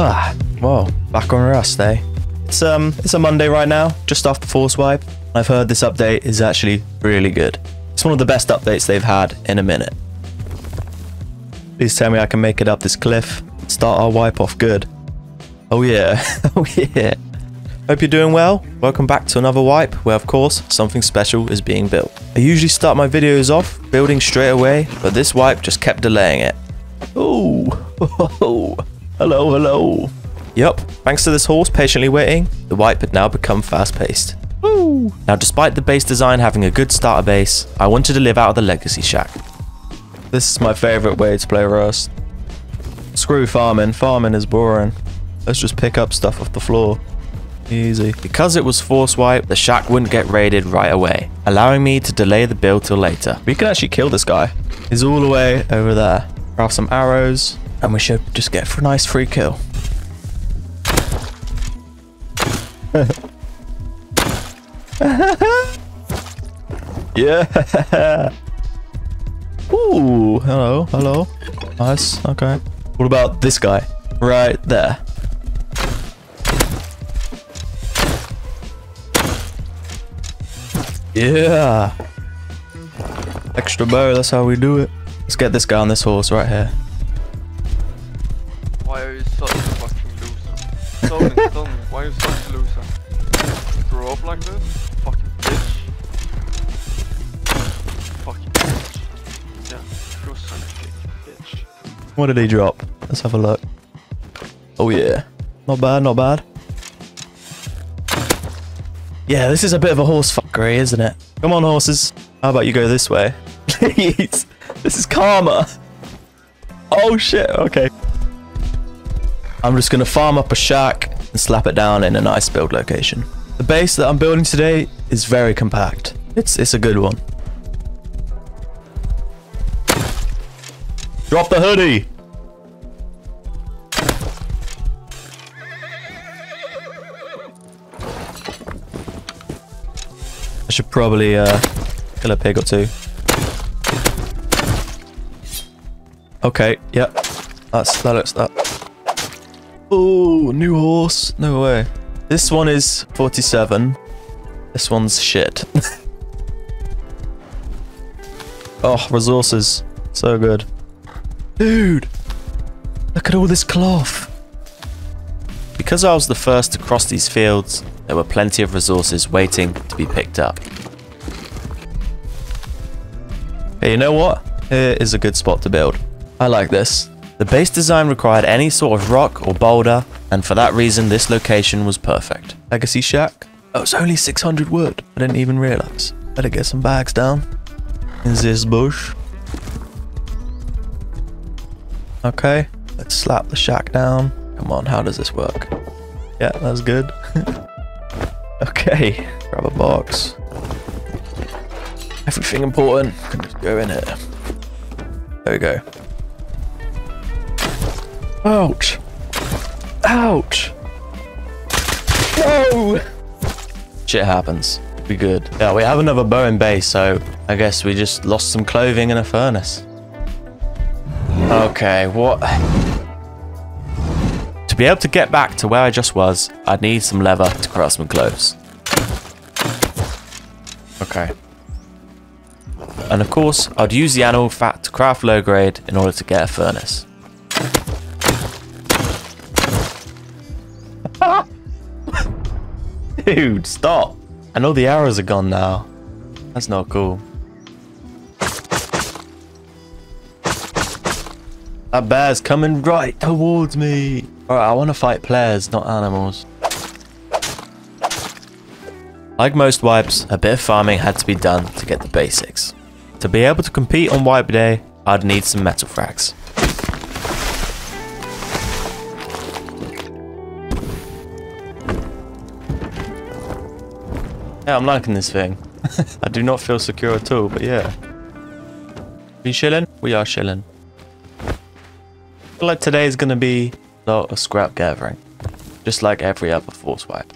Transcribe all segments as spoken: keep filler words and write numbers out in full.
Ah, whoa, back on Rust, eh? It's um, it's a Monday right now, just after Force Wipe. I've heard this update is actually really good. It's one of the best updates they've had in a minute. Please tell me I can make it up this cliff. Start our wipe off good. Oh yeah, oh yeah. Hope you're doing well. Welcome back to another wipe where, of course, something special is being built. I usually start my videos off building straight away, but this wipe just kept delaying it. Oh, hello, hello. Yup, thanks to this horse patiently waiting, the wipe had now become fast-paced. Woo! Now, despite the base design having a good starter base, I wanted to live out of the Legacy Shack. This is my favourite way to play Rust. Screw farming, farming is boring. Let's just pick up stuff off the floor. Easy. Because it was Force Wipe, the shack wouldn't get raided right away, allowing me to delay the build till later. We can actually kill this guy. He's all the way over there. Grab some arrows, and we should just get for a nice free kill. Yeah. Ooh, hello, hello. Nice, okay. What about this guy? Right there. Yeah. Extra bow, that's how we do it. Let's get this guy on this horse right here. Why are you such a fucking loser? Tony, Tony, why are you such a loser? You grow up like this? Fucking bitch. Fucking bitch. Yeah, you're such a bitch. What did he drop? Let's have a look. Oh yeah. Not bad, not bad. Yeah, this is a bit of a horse fuckery, isn't it? Come on, horses. How about you go this way? Please. This is karma. Oh shit, okay. I'm just gonna farm up a shack and slap it down in a nice build location. The base that I'm building today is very compact. It's, it's a good one. Drop the hoodie! I should probably uh, kill a pig or two. Okay, yep. That's, that looks that. Oh, new horse. No way. This one is forty-seven. This one's shit. Oh, resources. So good. Dude, look at all this cloth. Because I was the first to cross these fields, there were plenty of resources waiting to be picked up. Hey, you know what? Here is a good spot to build. I like this. The base design required any sort of rock or boulder, and for that reason this location was perfect. Legacy Shack? Oh, it's only six hundred wood. I didn't even realise. Better get some bags down. In this bush. Okay, let's slap the shack down. Come on, how does this work? Yeah, that's good. Okay, grab a box. Everything important can just go in here. There we go. Ouch! Ouch! No! Shit happens. Be good. Yeah, we have another bow in base, so I guess we just lost some clothing and a furnace. Okay, what? To be able to get back to where I just was, I'd need some leather to craft some clothes. Okay. And of course, I'd use the animal fat to craft low grade in order to get a furnace. Dude, stop! And all the arrows are gone now. That's not cool. That bear's coming right towards me. Alright, I want to fight players, not animals. Like most wipes, a bit of farming had to be done to get the basics. To be able to compete on wipe day, I'd need some metal frags. Yeah, I'm liking this thing. I do not feel secure at all, but yeah. We chilling? We are chilling. I feel like today is going to be a lot of scrap gathering, just like every other Force Wipe.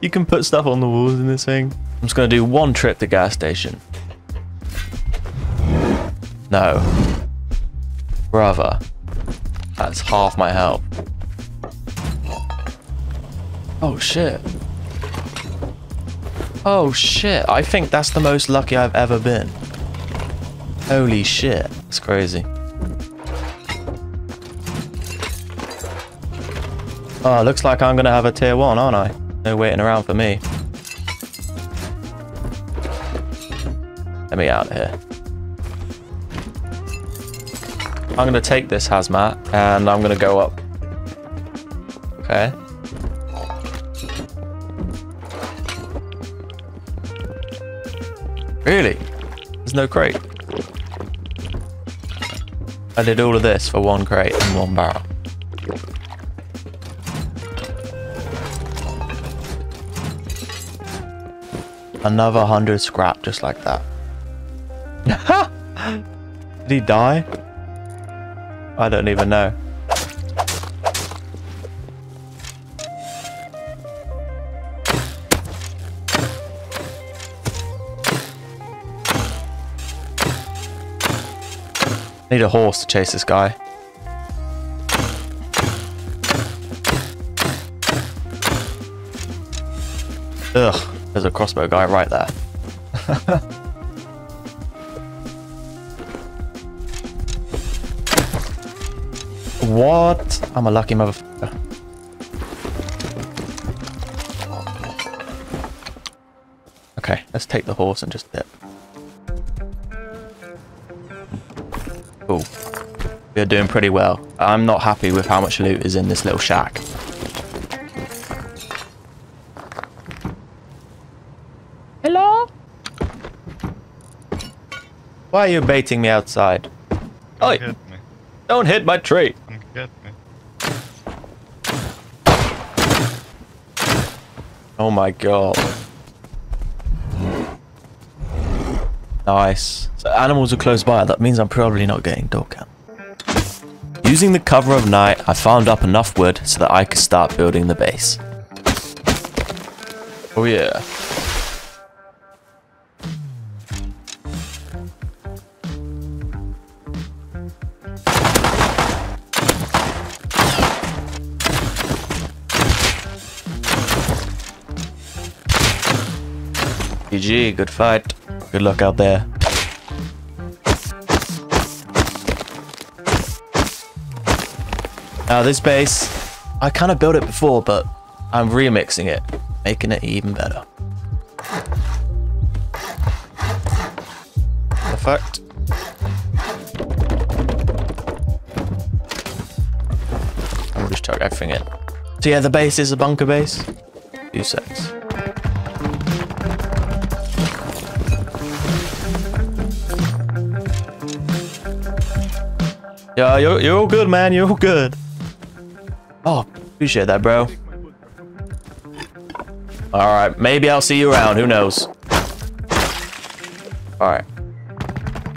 You can put stuff on the walls in this thing. I'm just going to do one trip to gas station. No. Brother. That's half my health. Oh shit. Oh shit. I think that's the most lucky I've ever been. Holy shit. That's crazy. Oh, looks like I'm gonna have a tier one, aren't I? No waiting around for me. Let me out here. I'm gonna take this hazmat and I'm gonna go up. Okay. Really? There's no crate. I did all of this for one crate and one barrel. Another hundred scrap just like that. Did he die? I don't even know. Need a horse to chase this guy. Ugh. There's a crossbow guy right there. What? I'm a lucky motherfucker. Okay, let's take the horse and just dip. Cool. We are doing pretty well. I'm not happy with how much loot is in this little shack. Why are you baiting me outside? Oh, hit me. Don't hit my tree. Hit me. Oh my god. Nice. So animals are close by. That means I'm probably not getting door cam. Using the cover of night, I found up enough wood so that I could start building the base. Oh yeah. G G, good fight. Good luck out there. Now this base, I kind of built it before, but I'm remixing it, making it even better. Perfect. I'm gonna just chuck everything in. So yeah, the base is a bunker base. Two sets. Yeah, you're, you're all good, man. You're all good. Oh, appreciate that, bro. Alright, maybe I'll see you around. Who knows? Alright.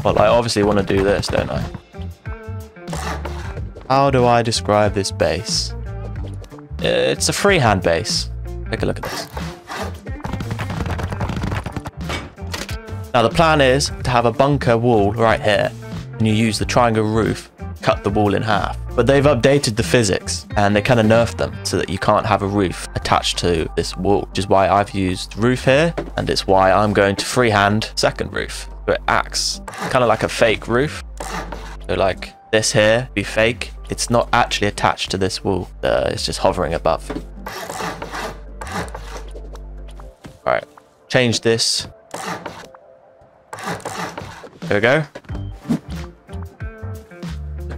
Well, I obviously want to do this, don't I? How do I describe this base? It's a freehand base. Take a look at this. Now, the plan is to have a bunker wall right here. And you use the triangle roof. Cut the wall in half, but they've updated the physics and they kind of nerfed them so that you can't have a roof attached to this wall, which is why I've used roof here, and it's why I'm going to freehand second roof, so it acts kind of like a fake roof. So like this here be fake, it's not actually attached to this wall, uh, it's just hovering above. All right, change this, there we go.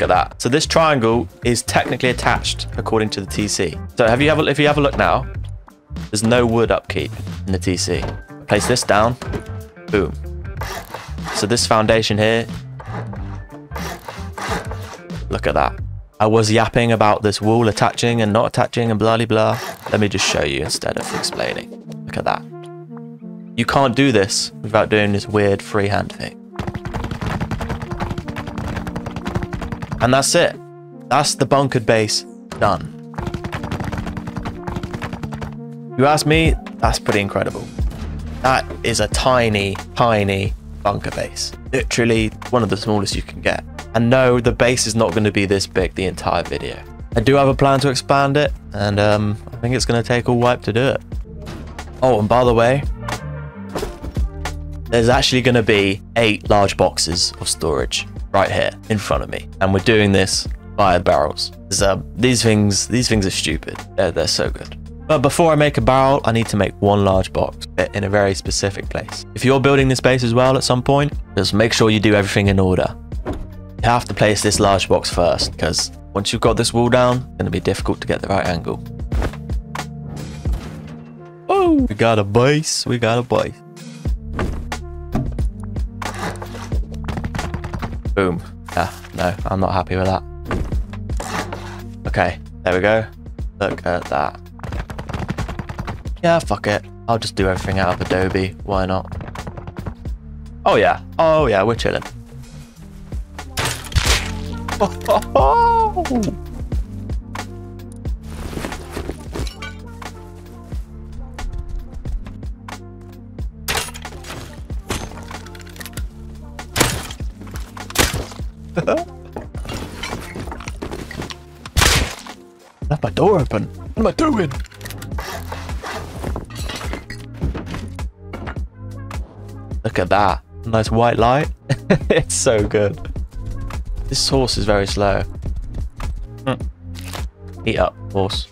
At that. So this triangle is technically attached according to the T C. So have you have a, if you have a look now, there's no wood upkeep in the T C. Place this down, boom. So this foundation here, look at that. I was yapping about this wall attaching and not attaching and blah blah blah. Let me just show you instead of explaining. Look at that. You can't do this without doing this weird freehand thing. And that's it. That's the bunkered base done. You ask me, That's pretty incredible. That is a tiny, tiny bunker base. Literally one of the smallest you can get. And no, the base is not going to be this big the entire video. I do have a plan to expand it, and um, I think it's going to take all wipe to do it. Oh, and by the way, there's actually going to be eight large boxes of storage right here in front of me. And we're doing this via barrels. So these things, these things are stupid. They're, they're so good. But before I make a barrel, I need to make one large box in a very specific place. If you're building this base as well at some point, just make sure you do everything in order. You have to place this large box first, because once you've got this wall down, it's going to be difficult to get the right angle. Oh, we got a base. We got a base. Boom. Yeah, no, I'm not happy with that. Okay, there we go. Look at that. Yeah, fuck it. I'll just do everything out of Adobe. Why not? Oh, yeah. Oh, yeah, we're chilling. Left my door open. What am I doing? Look at that. Nice white light. It's so good. This horse is very slow. Mm. Eat up, horse.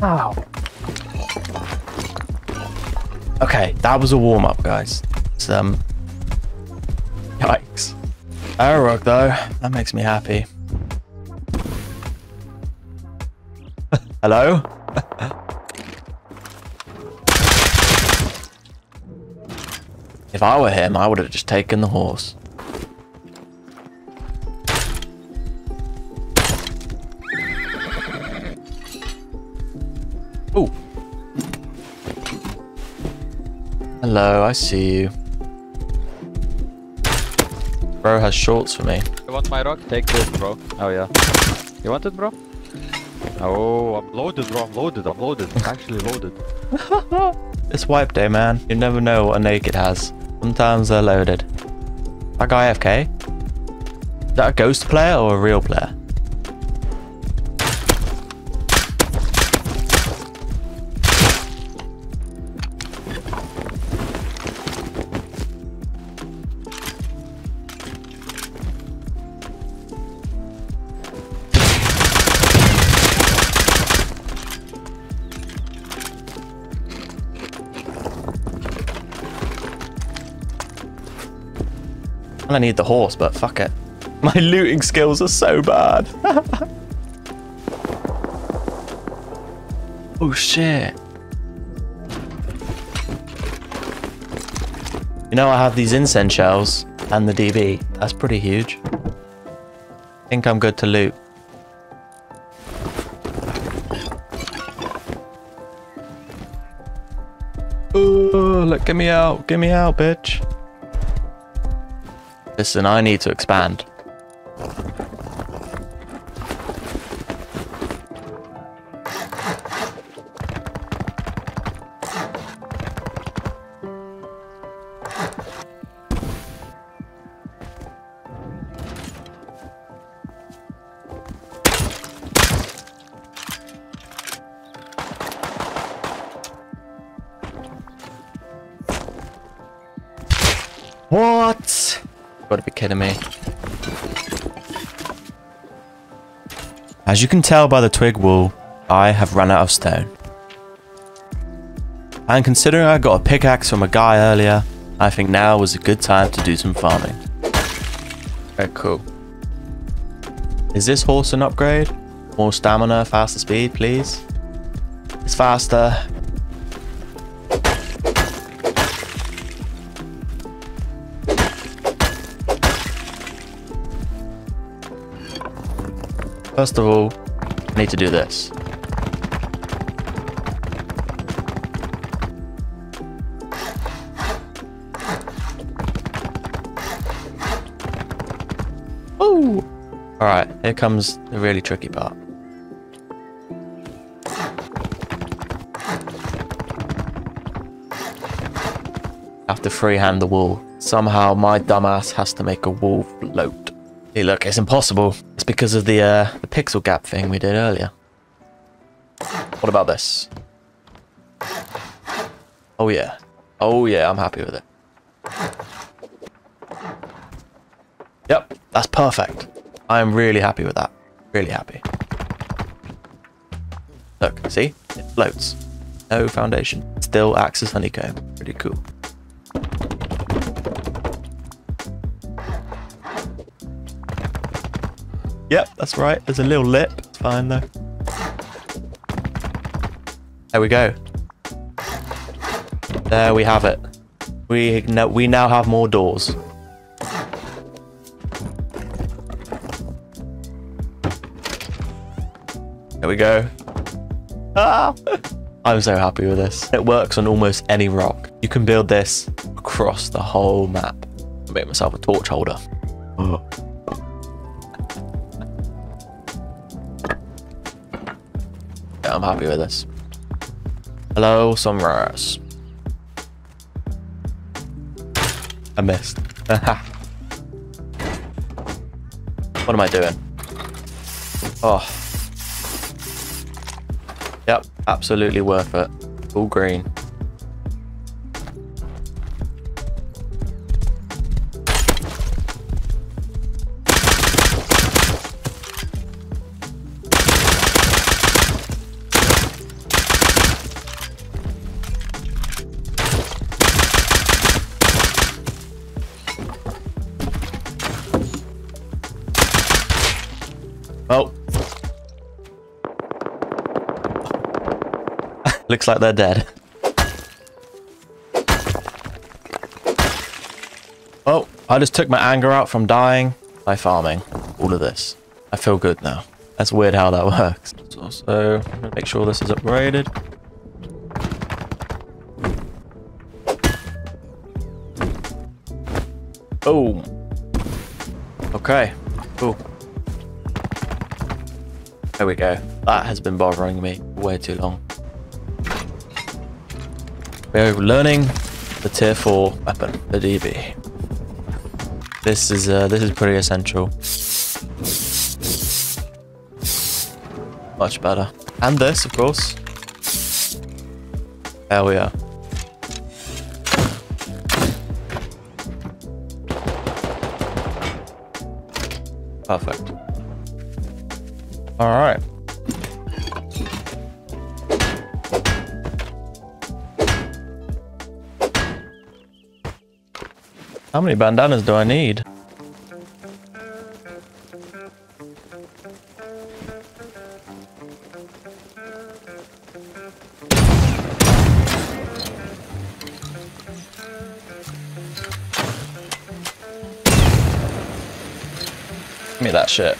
Wow. Okay, that was a warm-up, guys. It's, um, yikes. Arrowrock, though. That makes me happy. Hello? If I were him, I would have just taken the horse. Oh. Hello, I see you. Bro has shorts for me. You want my rock? Take this, bro. Oh, yeah. You want it, bro? Oh, I'm loaded, bro. I'm loaded. I'm loaded. I'm actually loaded. It's wipe day, man. You never know what a naked has. Sometimes they're loaded. That guy A F K? Is that a ghost player or a real player? I need the horse, but fuck it. My looting skills are so bad. Oh shit. You know, I have these incense shells and the D B. That's pretty huge. I think I'm good to loot. Ooh, look, get me out. Get me out, bitch. Listen, I need to expand. What? Gotta be kidding me. As you can tell by the twig wall, I have run out of stone. And considering I got a pickaxe from a guy earlier, I think now was a good time to do some farming. Okay, cool. Is this horse an upgrade? More stamina, faster speed, please? It's faster. First of all, I need to do this. Alright, here comes the really tricky part. Have to freehand the wall. Somehow my dumbass has to make a wall float. Hey, look, it's impossible. It's because of the, uh, the pixel gap thing we did earlier. What about this? Oh yeah. Oh yeah, I'm happy with it. Yep, that's perfect. I am really happy with that. Really happy. Look, see? It floats. No foundation. Still acts as honeycomb. Pretty cool. Yep, that's right. There's a little lip. It's fine though. There we go. There we have it. We, no, we now have more doors. There we go. Ah! I'm so happy with this. It works on almost any rock. You can build this across the whole map. I made myself a torch holder. Oh. Yeah, I'm happy with this. Hello, sunrise. I missed. What am I doing? Oh. Yep, absolutely worth it. All green. Well. Looks like they're dead. Well, I just took my anger out from dying by farming all of this. I feel good now. That's weird how that works. So, so make sure this is upgraded. Boom. Okay, cool. There we go. That has been bothering me way too long. We're learning the tier four weapon, the D B. This is uh, this is pretty essential. Much better. And this, of course. There we are. Perfect. All right. How many bandanas do I need? Give me that shit.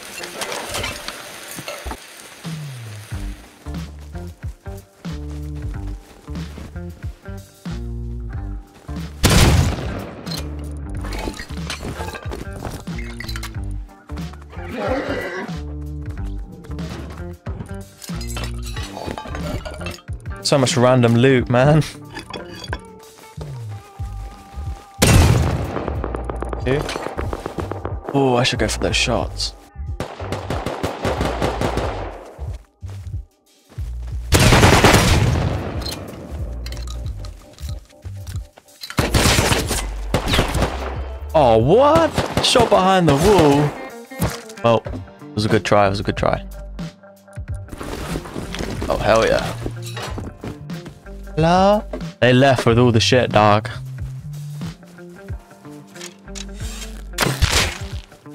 So much random loot, man. Oh, I should go for those shots. Oh, what? Shot behind the wall. Well, it was a good try. It was a good try. Oh, hell yeah. Hello? They left with all the shit, dog.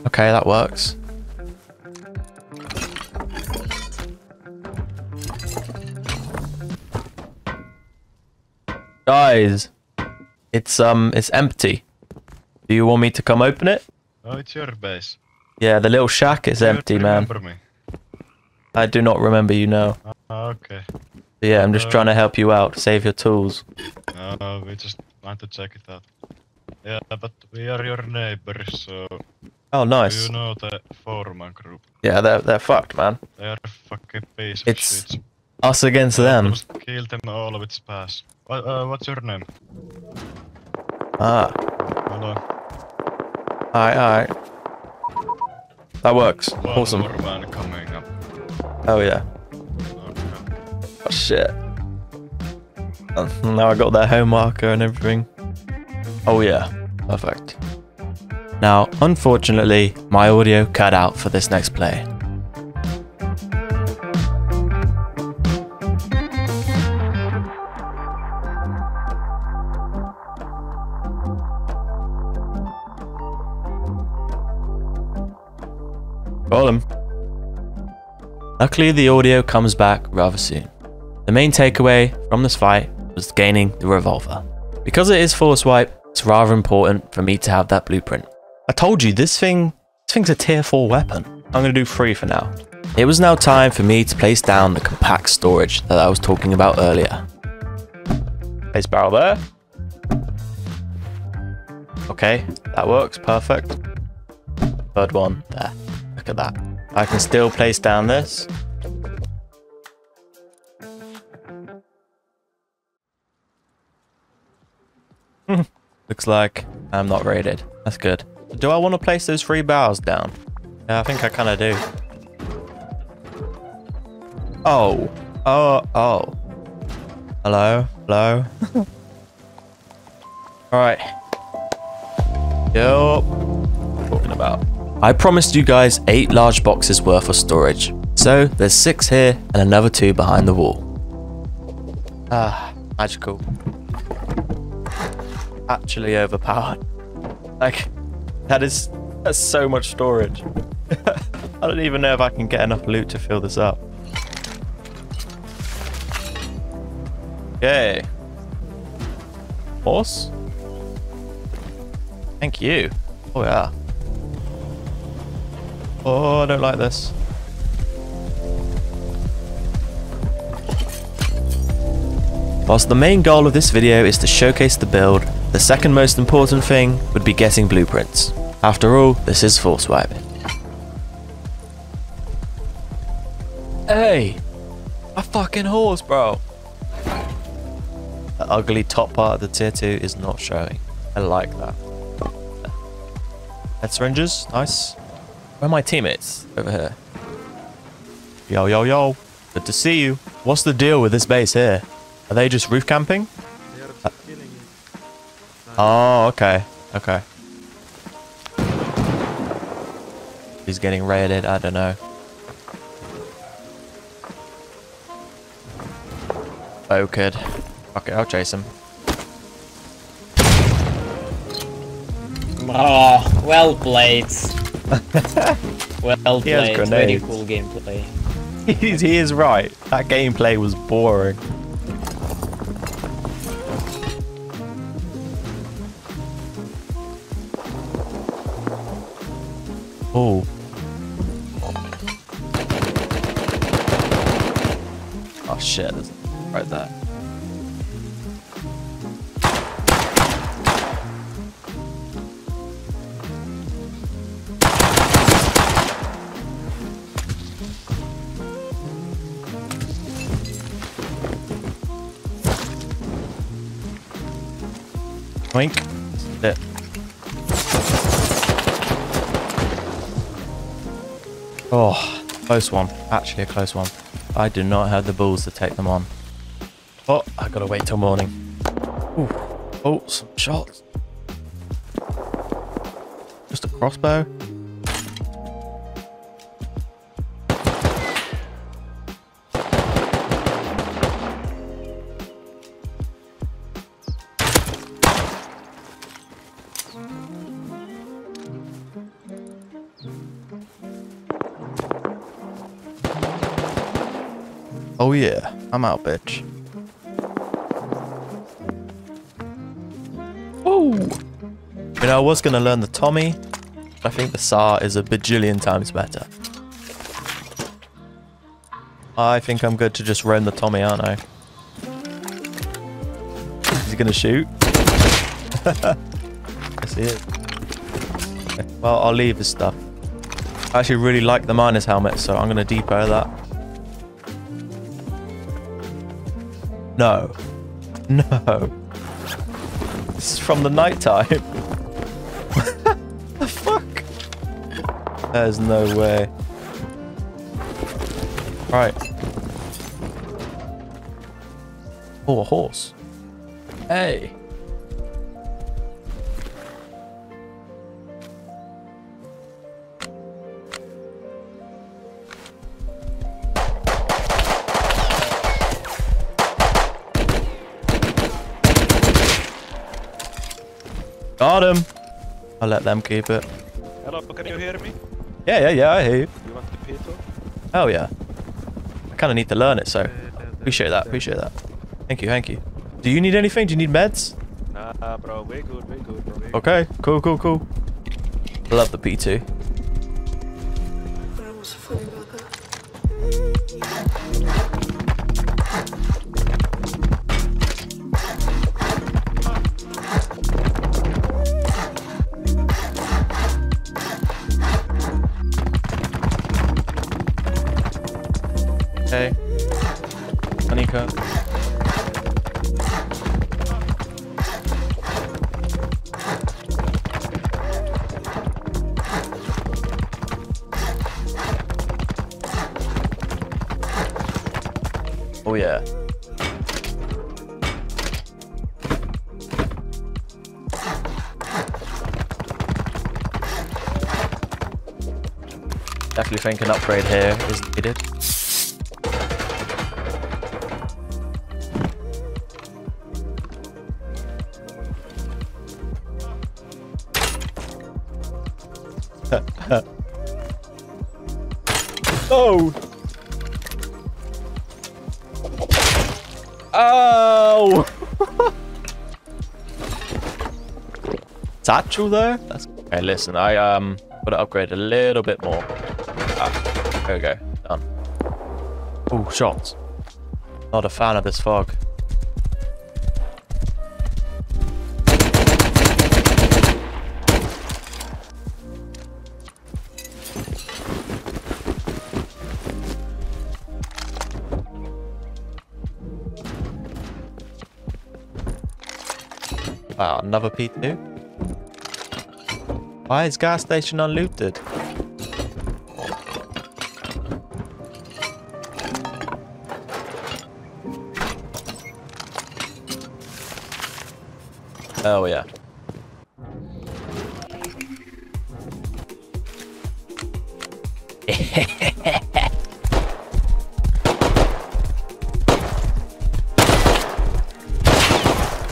Okay, that works. Guys, it's um, it's empty. Do you want me to come open it? Oh, it's your base. Yeah, the little shack is empty, man. Me. I do not remember you now. Oh, okay. Yeah, I'm just uh, trying to help you out, save your tools. Uh, we just want to check it out. Yeah, but we are your neighbors, so Oh, nice. You know the Foreman group. Yeah, they're, they're fucked, man. They're a fucking piece of shit. Us against them. Just kill them all with spass. What, uh, what's your name? Ah. Hello. Alright, alright. That works. One awesome. Foreman coming up. Oh, yeah. Okay. Oh, shit. Now I got their home marker and everything. Oh, yeah. Perfect. Now, unfortunately, my audio cut out for this next play. Call him. Luckily, the audio comes back rather soon. The main takeaway from this fight was gaining the revolver. Because it is Force Wipe, it's rather important for me to have that blueprint. I told you, this thing, this thing's a tier four weapon. I'm going to do three for now. It was now time for me to place down the compact storage that I was talking about earlier. Place barrel there. Okay, that works, perfect. Third one there, look at that. I can still place down this. Looks like I'm not raided, that's good. Do I want to place those three barrels down? Yeah, I think I kind of do. Oh. Oh, oh. Hello? Hello? Alright. Yo. What are you talking about? I promised you guys eight large boxes worth of storage. So, there's six here and another two behind the wall. Ah, magical. Actually overpowered. Like... That is, that's so much storage. I don't even know if I can get enough loot to fill this up. Okay. Horse? Thank you. Oh yeah. Oh, I don't like this. Whilst the main goal of this video is to showcase the build, the second most important thing would be getting blueprints. After all, this is Force Wipe. Hey! My fucking horse, bro! The ugly top part of the tier two is not showing. I like that. Head syringes, nice. Where are my teammates? Over here. Yo, yo, yo. Good to see you. What's the deal with this base here? Are they just roof camping? Oh, okay. Okay. He's getting raided, I don't know. Oh, kid. Fuck it, I'll chase him. Oh, well played. Well played, very cool gameplay. He's, he is right. That gameplay was boring. Oh. Oh shit, there's right there. Wink. That's it. Oh, close one. Actually a close one. I do not have the balls to take them on. Oh, I gotta wait till morning. Ooh. Oh, some shots. Just a crossbow. Oh yeah, I'm out, bitch. Woo! You know, I was gonna learn the Tommy, but I think the S A R is a bajillion times better. I think I'm good to just roam the Tommy, aren't I? Is he gonna shoot? I see it. Okay. Well, I'll leave his stuff. I actually really like the miner's helmet, so I'm going to depot that. No. No. This is from the night time. What the fuck? There's no way. Right. Oh, a horse. Hey. Got him. I'll let them keep it. Hello, can you hear me? Yeah, yeah, yeah, I hear you. You want the P two? Oh, yeah. I kind of need to learn it, so appreciate that, appreciate that. Thank you, thank you. Do you need anything? Do you need meds? Nah, bro, we're good, we're good, bro. We're good. Okay, cool, cool, cool. I love the P two. Okay. Anika. Oh yeah. Definitely think an upgrade here is needed. Oh! Oh! Satchel there? That's okay. Listen, I um gotta upgrade a little bit more. Ah, there we go. Done. Oh, shots. Not a fan of this fog. Wow, another P two. Why is gas station unlooted? Oh yeah.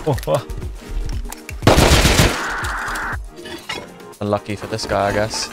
Oh, wow. Unlucky for this guy, I guess.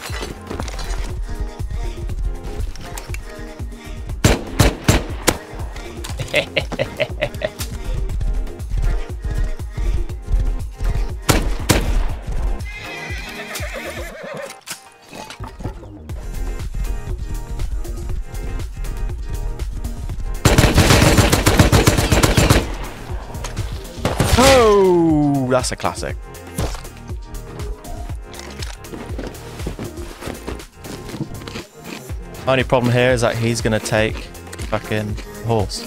Oh, that's a classic. My only problem here is that he's gonna take fucking horse.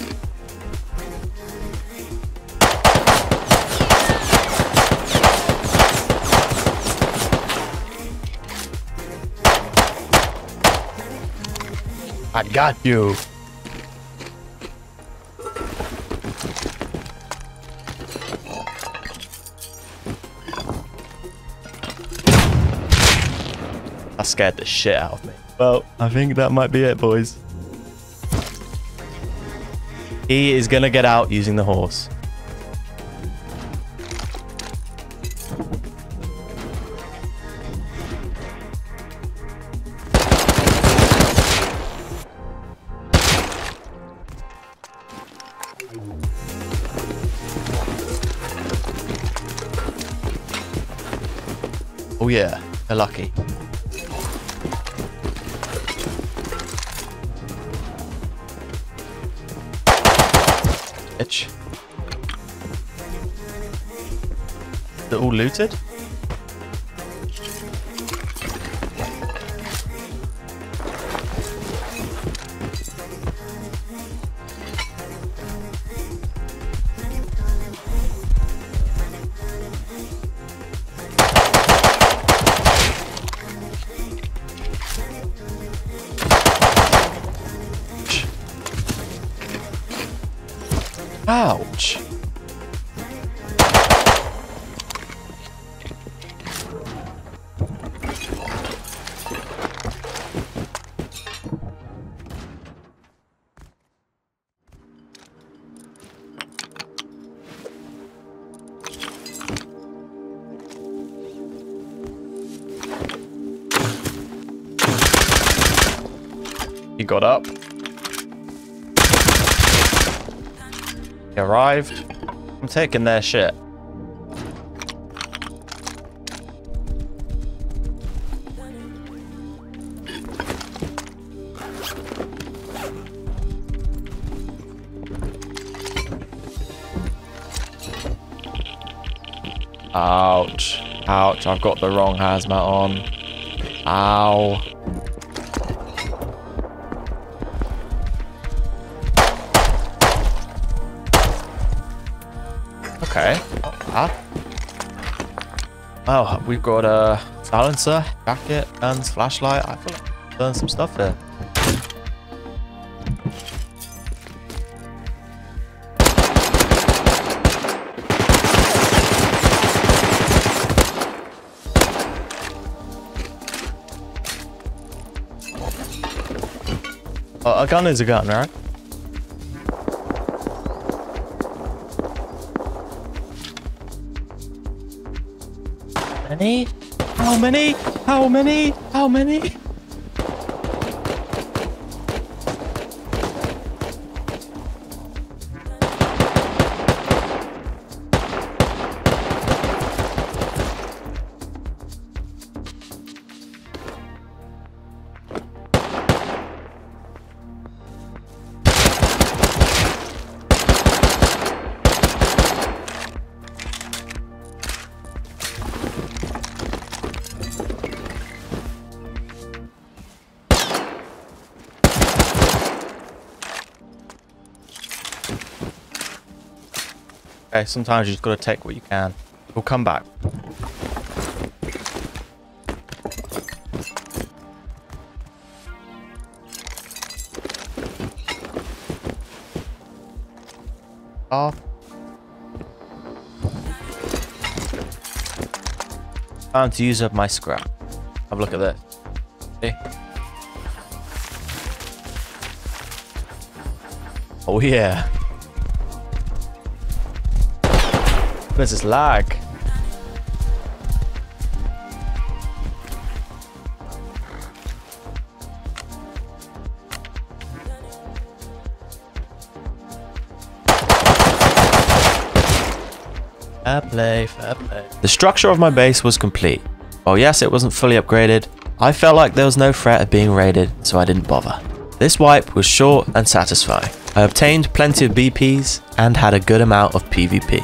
I got you. That scared the shit out of me. Well, I think that might be it, boys. He is going to get out using the horse. Oh yeah, they're lucky. They're all looted? Ouch! He got up. He arrived. I'm taking their shit. Ouch. Ouch. I've got the wrong hazmat on. Ow. Okay. Oh, we've got a silencer, jacket, guns, flashlight. I feel like I've learned some stuff here. Oh, a gun is a gun, right? How many? How many? How many? Okay, sometimes you just gotta take what you can. We'll come back. Oh. Time to use up my scrap. Have a look at this. See? Oh yeah. This is lag. Fair play, fair play. The structure of my base was complete. While yes, it wasn't fully upgraded, I felt like there was no threat of being raided, so I didn't bother. This wipe was short and satisfying. I obtained plenty of B Ps and had a good amount of P v P.